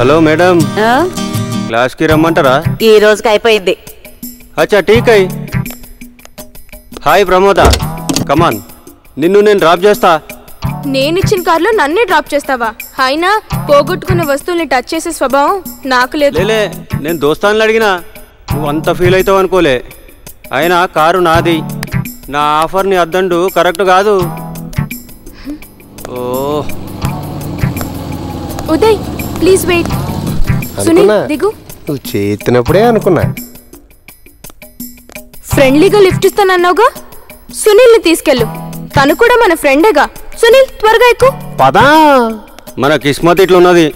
Hello madam class की रम्मंटारा अच्छा ठीक है हाई प्रमोद कमान निन्नु नेनु ड्राप चेस्ता नेनिच्चिन कार्लो नन्ने ड्राप चेस्तावा हाईना పోగొట్టుకున్న వస్తువుల్ని టచ్ చేసే స్వభావం నాకు లేదు లేలే నేను దోస్తానని అడిగినా నువ్వు అంత ఫీల్ అవుతావు అనుకోలే అయినా కారు నాది నా ఆఫర్ ని అద్దండు కరెక్ట్ కాదు ఓ ఉదయ్ ప్లీజ్ వెయిట్ సునీల్ దిగు నువ్వు చేతనప్పుడే అనుకున్నా ఫ్రెండ్లీగా లిఫ్ట్ ఇస్తానన్నావుగా సునీల్ ని తీసుకెళ్ళు తను కూడా మన ఫ్రెండేగా సునీల్ త్వరగా ఎక్కు పదా मन किस्मत इट्ला उन्नदी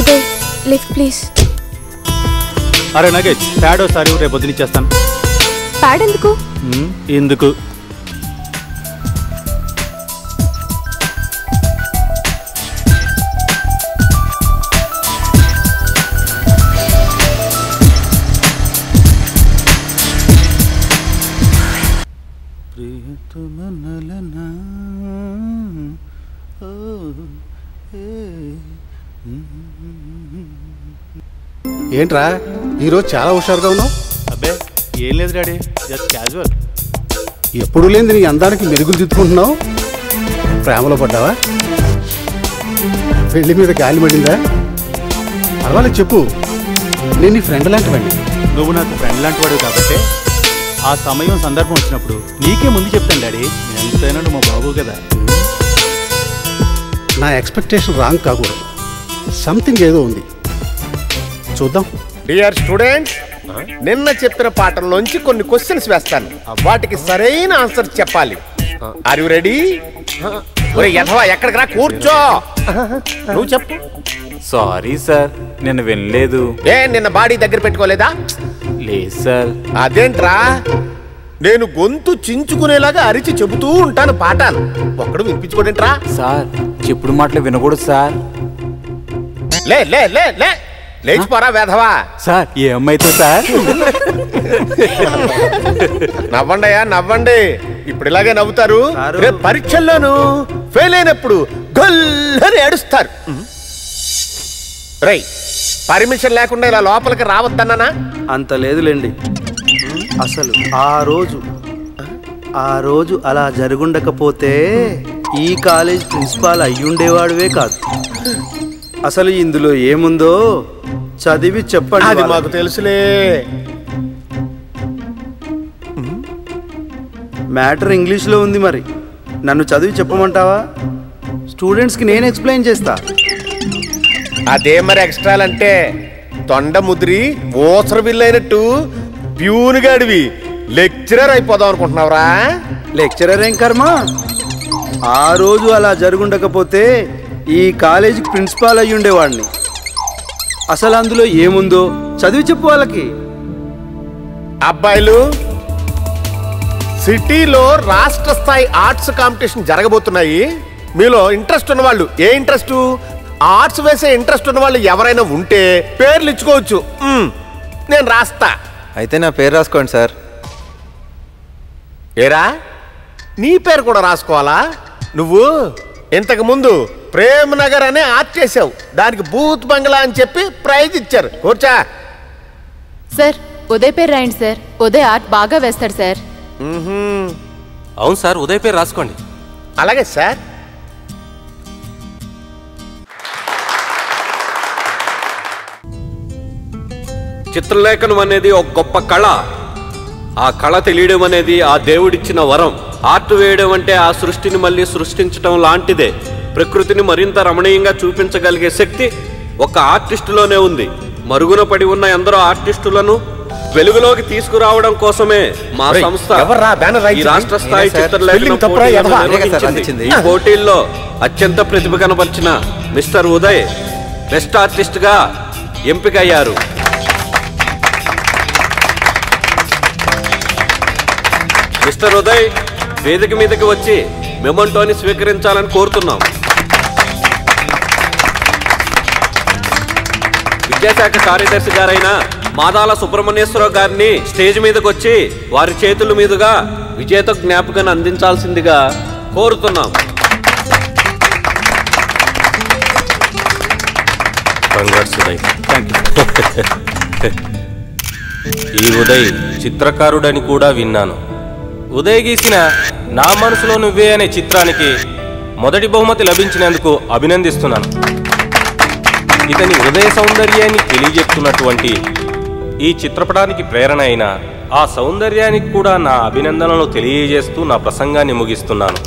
उदय लिफ्ट प्लीज अरे नगेश पैड सारी रे बदली చేస్తాను पैड ఎందుకు ఎందుకు ఏంట్రా ఈ రోజు చాలా హుషారుగా ఉన్నావు అబ్బే ఏం లేదు డాడీ జస్ట్ క్యాజువల్ ఎప్పుడు లేంది నీ అందానికి మెరుగులు దిద్దుకుంటున్నావు ప్రేమలో పడ్డావా పెళ్లి మీద గాలి పడిందా పర్వాలేదు చెప్పు నేను నీ ఫ్రెండ్ లాంటివాడిని నువ్వు నాకు ఫ్రెండ్ లాంటివాడివి కాబట్టి ఆ సమయం సందర్భం వచ్చినప్పుడు నీకే ముందు చెప్తాను డాడీ ఎంతైనా నువ్వు మా బాబు కదా నా ఎక్స్‌పెక్టేషన్ రాంగ్ కాకూడదు సంథింగ్ ఏదో ఉంది చూద్దాం డియర్ స్టూడెంట్స్ నిన్న చెప్పిన పాఠంలోంచి కొన్ని క్వశ్చన్స్ వేస్తాను వాటికి సరైన ఆన్సర్ చెప్పాలి ఆర్ యు రెడీ ఒరే యథవా ఎక్కడికి రా కూర్చో నువ్వు చెప్పు సారీ సార్ నేను వినలేదు ఏ నిన్న బాడీ దగ్గర పెట్టుకోలేదా లేదు సార్ అదేంట్రా నేను గొంతు చించుకునేలాగా అరిచి చెబుతూ ఉంటాను పాఠాలు ఒక్కడు వినిపించుకోడేంట్రా సార్ చెప్పుడు మాటలు వినకూడదు సార్ లే లే లే లే లేచిపోరా వేధవా సార్ ఏ అమ్మాయితో సార్ నవ్వండియా నవ్వండి ఇప్పుడు ఇలాగే నవ్వుతారు రేపు పరీక్షల్లోనూ ఫెయిల్ అయినప్పుడు గొల్లని ఏడుస్తారు రేయ్ పర్మిషన్ లేకుండా ఇలా లోపలికి రావద్దన్నానా అంత లేదులేండి అసలు ఆ రోజు అలా జరుగుండకపోతే ఈ కాలేజ్ ప్రిన్సిపాల్ అయ్యుండేవాడువే కాదు అసలు ఇందులో ఏముందో చదివి చెప్పండి అది నాకు తెలుసులే మ్యాటర్ ఇంగ్లీష్లో ఉంది మరి నన్ను చదివి చెప్పమంటావా స్టూడెంట్స్కి నేను ఎక్స్ప్లెయిన్ చేస్తా అదే మరి ఎక్స్ట్రాలంటే తొండ ముద్రి మోసర బిల్లైనట్టు ప్యూన్గా అడివి లెక్చరర్ అయిపోదాం అనుకుంటున్నావురా లెక్చరర్ ఏం కర్మ ఆ రోజు అలా జరుగుండకపోతే ఈ కాలేజీకి ప్రిన్సిపాల్ అయ్యి ఉండేవాడిని అసలు అందులో ఏముందో చదివి చెప్పు వాళ్ళకి అబ్బాయిలు సిటీలో రాష్ట్ర స్థాయి ఆర్ట్స్ కాంపిటీషన్ జరగబోతున్నాయి మీలో ఇంట్రెస్ట్ ఉన్నవాళ్ళు ఏ ఇంట్రెస్ట్ ఆర్ట్స్ వేసే ఇంట్రెస్ట్ ఉన్నవాళ్ళు ఎవరైనా ఉంటే పేర్లు ఇచ్చుకోవచ్చు నేను రాస్తా అయితే నా పేరు రాసుకోండి సార్ ఏరా నీ పేరు కూడా రాసుకోవాలా నువ్వు ఇంతకు ముందు ప్రేమ్ నగర్ అనే ఆర్ట్ చేసావు దానికి బూత్ బంగ్లా అని చెప్పి ప్రైజ్ ఇచ్చారు కూర్చా సార్ ఉదయ్ పేరు రాయండి సార్ ఉదయ్ ఆర్ట్ బాగా వేస్తాడు సార్ అవును సార్ ఉదయ్ పేరు రాసుకోండి అలాగే సార్ చిత్రలేఖనం అనేది ఒక గొప్ప కళ ఆ కళ తెలియడం అనేది ఆ దేవుడిచ్చిన వరం ఆర్ట్ వేయడం అంటే ఆ సృష్టిని మళ్ళీ సృష్టించడం లాంటిదే ప్రకృతిని మరింత రమణీయంగా చూపించగలిగే శక్తి ఒక ఆర్టిస్టులోనే ఉంది మరుగున పడి ఉన్న ఎందరో ఆర్టిస్టులను వెలుగులోకి తీసుకురావడం కోసమే మా సంస్థ ఈ రాష్ట్ర స్థాయి చిత్రలేఖన పోటీల్లో అత్యంత ప్రతిభ కనబర్చిన మిస్టర్ ఉదయ్ బెస్ట్ ఆర్టిస్ట్గా ఎంపికయ్యారు మిస్టర్ ఉదయ్ వేదిక మీదకి వచ్చి మెమంటోని స్వీకరించాలని కోరుతున్నాం విద్యాశాఖ కార్యదర్శి గారైన మాదాల సుబ్రహ్మణ్యేశ్వరరావు గారిని స్టేజ్ మీదకి వచ్చి వారి చేతుల మీదుగా విజేత జ్ఞాపకాన్ని అందించాల్సిందిగా కోరుతున్నాం Congrats, Uday. Thank you. Ee Uday చిత్రకారుడని కూడా విన్నాను. ఉదయ్ గీసిన నా మనసులో నువ్వే అనే చిత్రానికి మొదటి బహుమతి లభించినందుకు అభినందిస్తున్నాను. ఇతని ఉదయ సౌందర్యాన్ని తెలియజేస్తున్నటువంటి ఈ చిత్రపటానికి ప్రేరణ అయిన ఆ సౌందర్యానికి కూడా నా అభినందనలు తెలియజేస్తూ నా ప్రసంగాన్ని ముగిస్తున్నాను.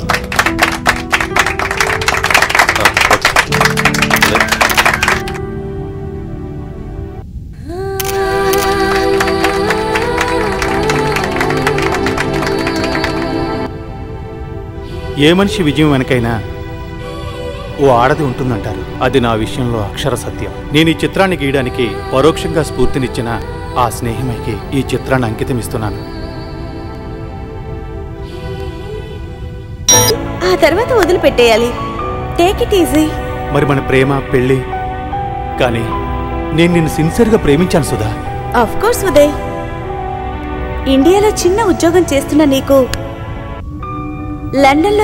ఏ మనిషి విజయం వెనకైనా ఓ ఆడది ఉంటుందంటారు. అది నా విషయంలో అక్షర సత్యం. నేను ఈ చిత్రాన్ని గీయడానికి పరోక్షంగా స్ఫూర్తినిచ్చిన ఆ స్నేహితునికి ఈ చిత్రాన్ని అంకితం ఇస్తున్నాను. ఆ తర్వాత వదిలిపెట్టేయాలి. Take it easy. మరి మన ప్రేమ పెళ్లి కానీ నేను నిన్ను సిన్సియర్‌గా ప్రేమించాను సుధా. ఆఫ్ కోర్స్ ఉదయ్, ఇండియాలో చిన్న ఉద్యోగం చేస్తున్న నీకు లండన్లో